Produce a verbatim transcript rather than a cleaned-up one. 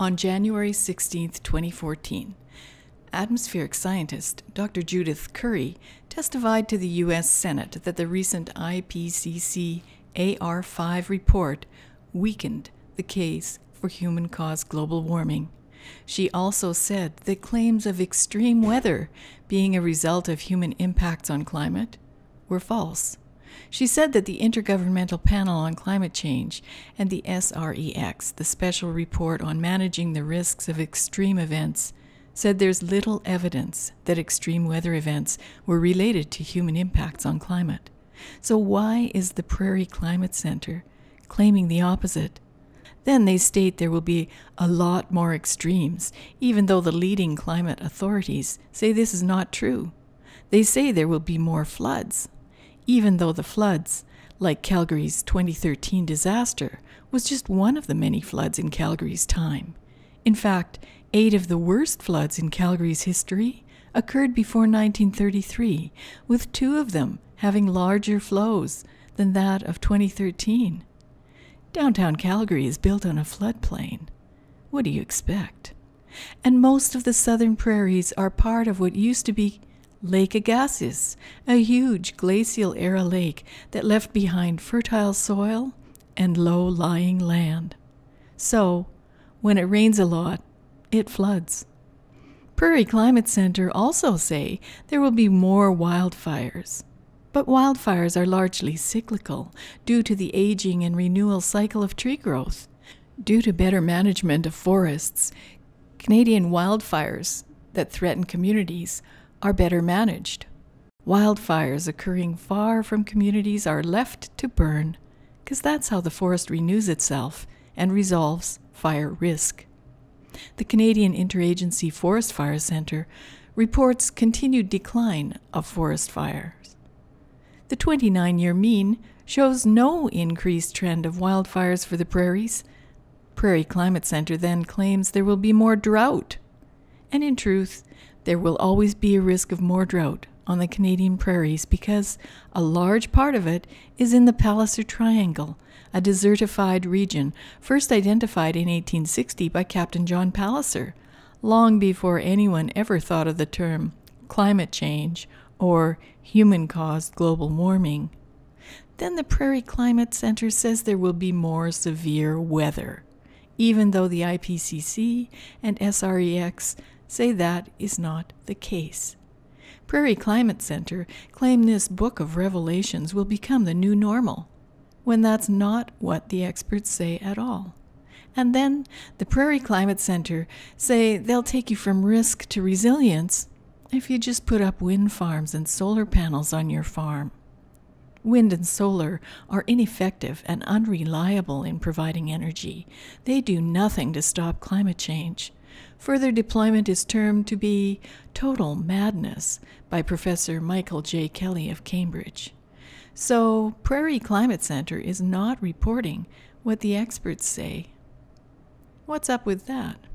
On January sixteenth, twenty fourteen, atmospheric scientist Doctor Judith Curry testified to the U S Senate that the recent I P C C A R five report weakened the case for human-caused global warming. She also said that claims of extreme weather being a result of human impacts on climate were false. She said that the Intergovernmental Panel on Climate Change and the S R E X, the Special Report on Managing the Risks of Extreme Events, said there's little evidence that extreme weather events were related to human impacts on climate. So why is the Prairie Climate Centre claiming the opposite? Then they state there will be a lot more extremes, even though the leading climate authorities say this is not true. They say there will be more floods, even though the floods, like Calgary's twenty thirteen disaster, was just one of the many floods in Calgary's time. In fact, eight of the worst floods in Calgary's history occurred before nineteen thirty-three, with two of them having larger flows than that of twenty thirteen. Downtown Calgary is built on a floodplain. What do you expect? And most of the southern prairies are part of what used to be Lake Agassiz, a huge glacial-era lake that left behind fertile soil and low-lying land. So, when it rains a lot, it floods. Prairie Climate Centre also say there will be more wildfires. But wildfires are largely cyclical due to the aging and renewal cycle of tree growth. Due to better management of forests, Canadian wildfires that threaten communities are better managed. Wildfires occurring far from communities are left to burn, because that's how the forest renews itself and resolves fire risk. The Canadian Interagency Forest Fire Centre reports continued decline of forest fires. The twenty-nine year mean shows no increased trend of wildfires for the prairies. Prairie Climate Centre then claims there will be more drought. And in truth, there will always be a risk of more drought on the Canadian prairies because a large part of it is in the Palliser Triangle, a desertified region first identified in eighteen sixty by Captain John Palliser, long before anyone ever thought of the term climate change or human-caused global warming. Then the Prairie Climate Centre says there will be more severe weather, even though the I P C C and S R E X say that is not the case. Prairie Climate Centre claim this book of revelations will become the new normal, when that's not what the experts say at all. And then the Prairie Climate Centre say they'll take you from risk to resilience if you just put up wind farms and solar panels on your farm. Wind and solar are ineffective and unreliable in providing energy. They do nothing to stop climate change. Further deployment is termed to be total madness by Professor Michael J. Kelly of Cambridge. So, Prairie Climate Centre is not reporting what the experts say. What's up with that?